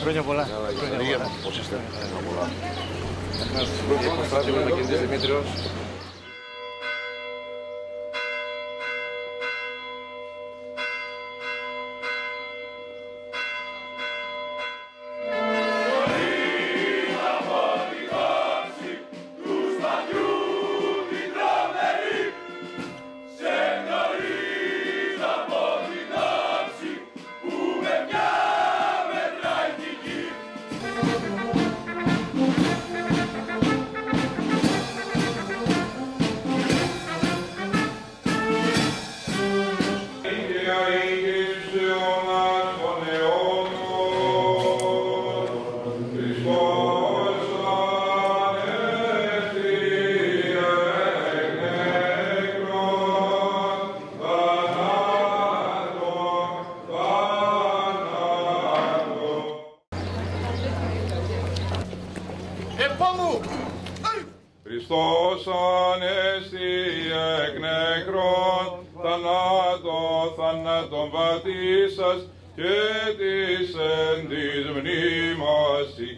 Χρόνια πολλά. Πώς είστε? Εκποστράτη μου, Μακεντής Δημήτριος. Χριστός ανέστη εκ νεκρών, θανάτων βατήσας και της εν της μνήμασι.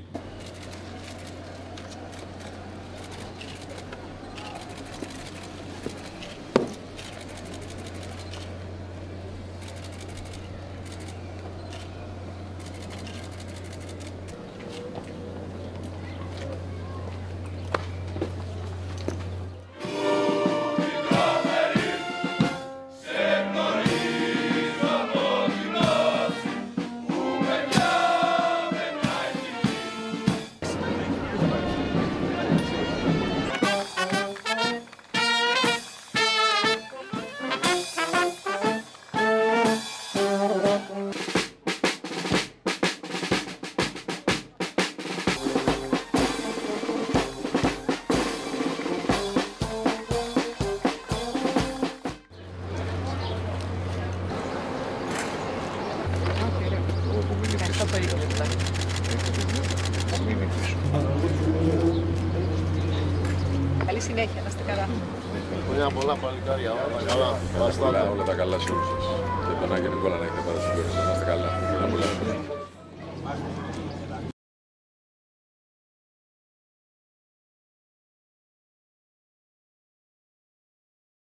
Καλή συνέχεια, να είστε καλά. Χρόνια πολλά, παλικάρια, όλα τα καλά σε όλους σας. Και πανάγια Νικόλα να έχετε παρασυγχωρήσει, να είστε καλά.